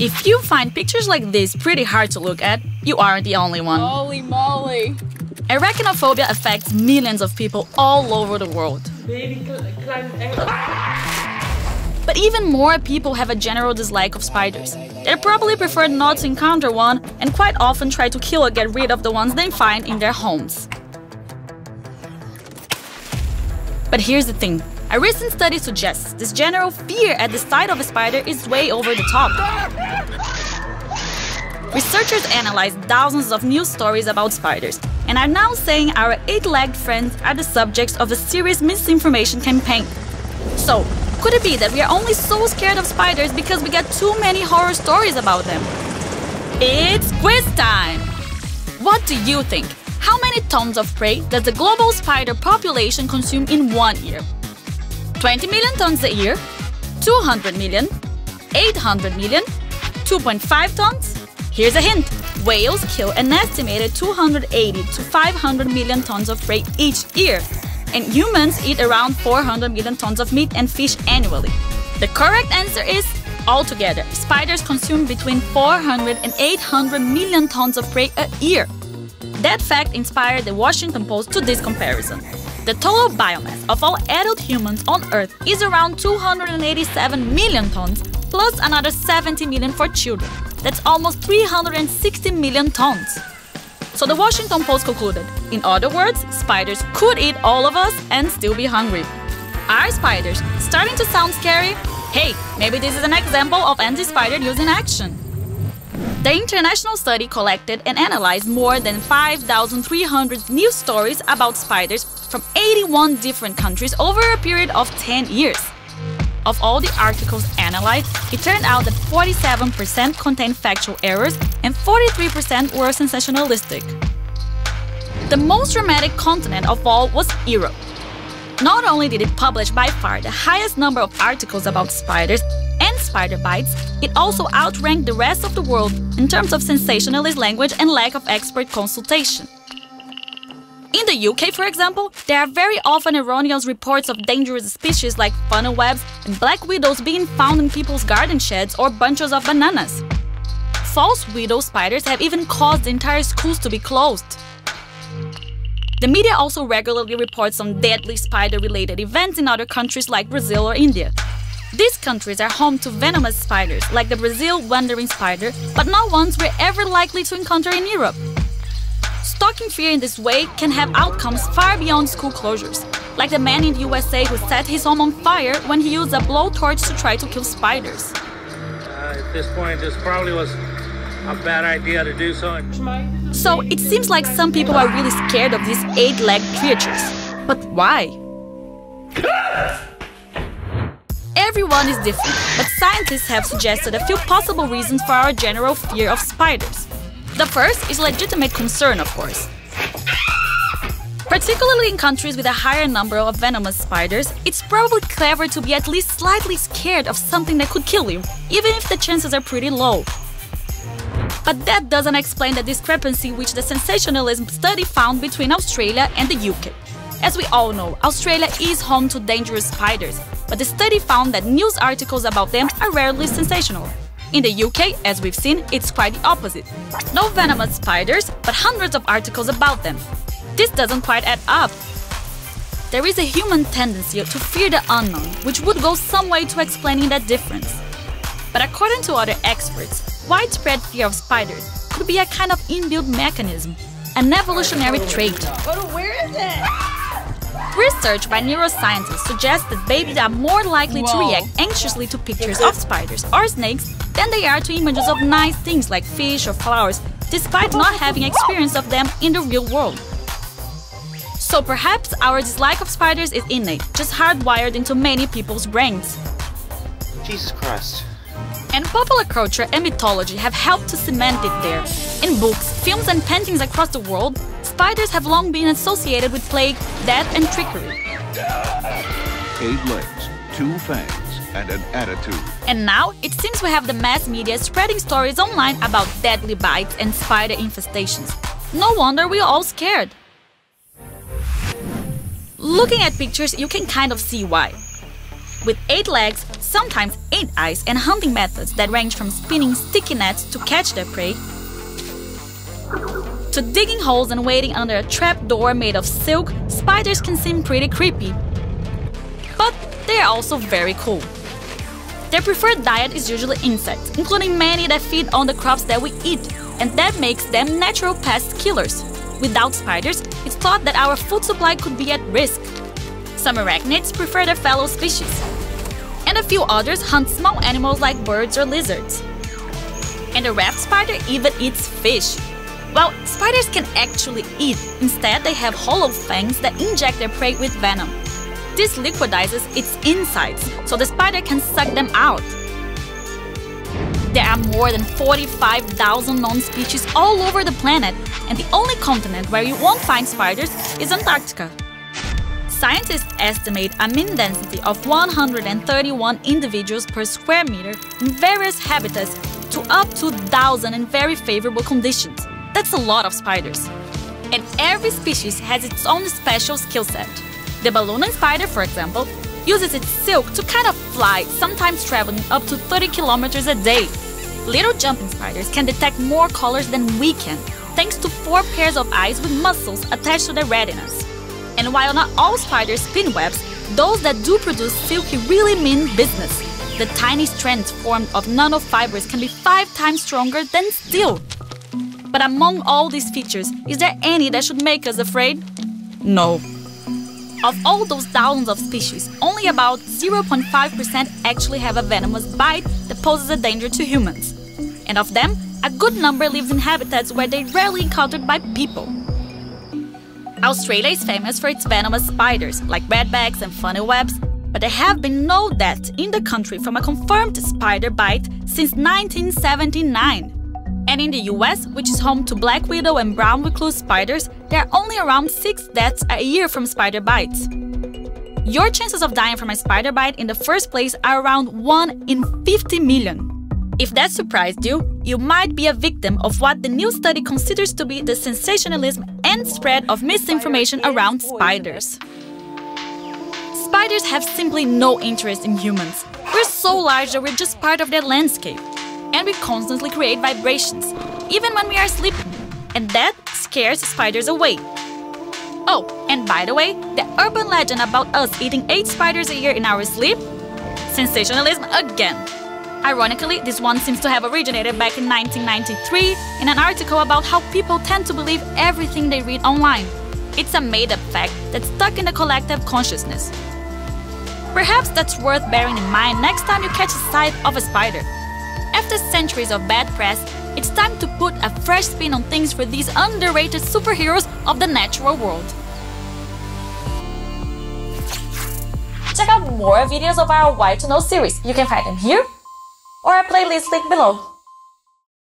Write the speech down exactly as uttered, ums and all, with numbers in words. If you find pictures like this pretty hard to look at, you aren't the only one. Holy moly! Arachnophobia affects millions of people all over the world. Baby, climb everywhere. But even more people have a general dislike of spiders. They probably prefer not to encounter one and quite often try to kill or get rid of the ones they find in their homes. But here's the thing. A recent study suggests this general fear at the sight of a spider is way over the top. Researchers analyzed thousands of news stories about spiders and are now saying our eight-legged friends are the subjects of a serious misinformation campaign. So, could it be that we are only so scared of spiders because we get too many horror stories about them? It's quiz time! What do you think? How many tons of prey does the global spider population consume in one year? twenty million tons a year? two hundred million? eight hundred million? two point five tons? Here's a hint! Whales kill an estimated two hundred eighty to five hundred million tons of prey each year, and humans eat around four hundred million tons of meat and fish annually. The correct answer is, altogether, spiders consume between four hundred and eight hundred million tons of prey a year. That fact inspired the Washington Post to this comparison. The total biomass of all adult humans on Earth is around two hundred eighty-seven million tons, plus another seventy million for children. That's almost three hundred sixty million tons. So the Washington Post concluded, in other words, spiders could eat all of us and still be hungry. Are spiders starting to sound scary? Hey, maybe this is an example of anti-spider news in action. The international study collected and analyzed more than five thousand three hundred news stories about spiders from eighty-one different countries over a period of ten years. Of all the articles analyzed, it turned out that forty-seven percent contained factual errors and forty-three percent were sensationalistic. The most dramatic continent of all was Europe. Not only did it publish by far the highest number of articles about spiders and spider bites, it also outranked the rest of the world in terms of sensationalist language and lack of expert consultation. In the U K, for example, there are very often erroneous reports of dangerous species like funnel webs and black widows being found in people's garden sheds or bunches of bananas. False widow spiders have even caused entire schools to be closed. The media also regularly reports on deadly spider-related events in other countries like Brazil or India. These countries are home to venomous spiders, like the Brazil wandering spider, but not ones we're ever likely to encounter in Europe. Stalking fear in this way can have outcomes far beyond school closures, like the man in the U S A who set his home on fire when he used a blowtorch to try to kill spiders. Uh, at this point, this probably was a bad idea to do so. So it seems like some people are really scared of these eight-legged creatures. But why? Everyone is different, but scientists have suggested a few possible reasons for our general fear of spiders. The first is legitimate concern, of course. Particularly in countries with a higher number of venomous spiders, it's probably clever to be at least slightly scared of something that could kill you, even if the chances are pretty low. But that doesn't explain the discrepancy which the sensationalism study found between Australia and the U K. As we all know, Australia is home to dangerous spiders, but the study found that news articles about them are rarely sensational. In the U K, as we've seen, it's quite the opposite. No venomous spiders, but hundreds of articles about them. This doesn't quite add up. There is a human tendency to fear the unknown, which would go some way to explaining that difference. But according to other experts, widespread fear of spiders could be a kind of inbuilt mechanism, an evolutionary trait. But where is it? Research by neuroscientists suggests that babies are more likely Whoa. to react anxiously to pictures of spiders or snakes than they are to images of nice things like fish or flowers, despite not having experience of them in the real world. So perhaps our dislike of spiders is innate, just hardwired into many people's brains. Jesus Christ. And popular culture and mythology have helped to cement it there. In books, films and paintings across the world, spiders have long been associated with plague, death, and trickery. Eight legs, two fangs, and an attitude. And now, it seems we have the mass media spreading stories online about deadly bites and spider infestations. No wonder we're all scared. Looking at pictures, you can kind of see why. with eight legs, sometimes eight eyes, and hunting methods that range from spinning sticky nets to catch their prey, to digging holes and waiting under a trap door made of silk. Spiders can seem pretty creepy, but they are also very cool. Their preferred diet is usually insects, including many that feed on the crops that we eat, and that makes them natural pest killers. Without spiders, it's thought that our food supply could be at risk. Some arachnids prefer their fellow species, and a few others hunt small animals like birds or lizards. And the rat spider even eats fish. Well, spiders can actually eat. Instead, they have hollow fangs that inject their prey with venom. This liquidizes its insides, so the spider can suck them out. There are more than forty-five thousand known species all over the planet, and the only continent where you won't find spiders is Antarctica. Scientists estimate a mean density of one hundred thirty-one individuals per square meter in various habitats to up to one thousand in very favorable conditions. That's a lot of spiders. And every species has its own special skill set. The ballooning spider, for example, uses its silk to kind of fly, sometimes traveling up to thirty kilometers a day. Little jumping spiders can detect more colors than we can, thanks to four pairs of eyes with muscles attached to their retinas. And while not all spiders spin webs, those that do produce silky really mean business. The tiny strands formed of nanofibers can be five times stronger than steel. But among all these features, is there any that should make us afraid? No. Of all those thousands of species, only about zero point five percent actually have a venomous bite that poses a danger to humans. And of them, a good number lives in habitats where they are rarely encountered by people. Australia is famous for its venomous spiders, like redbacks and funnel webs, but there have been no deaths in the country from a confirmed spider bite since nineteen seventy-nine. And in the U S, which is home to black widow and brown recluse spiders, there are only around six deaths a year from spider bites. Your chances of dying from a spider bite in the first place are around one in fifty million. If that surprised you, you might be a victim of what the new study considers to be the sensationalism and spread of misinformation around spiders. Spiders have simply no interest in humans. We're so large that we're just part of their landscape. And we constantly create vibrations, even when we are sleeping, and that scares spiders away. Oh, and by the way, the urban legend about us eating eight spiders a year in our sleep? Sensationalism again! Ironically, this one seems to have originated back in nineteen ninety-three in an article about how people tend to believe everything they read online. It's a made-up fact that's stuck in the collective consciousness. Perhaps that's worth bearing in mind next time you catch a sight of a spider. After centuries of bad press, it's time to put a fresh spin on things for these underrated superheroes of the natural world. Check out more videos of our Why to Know series. You can find them here or our playlist link below.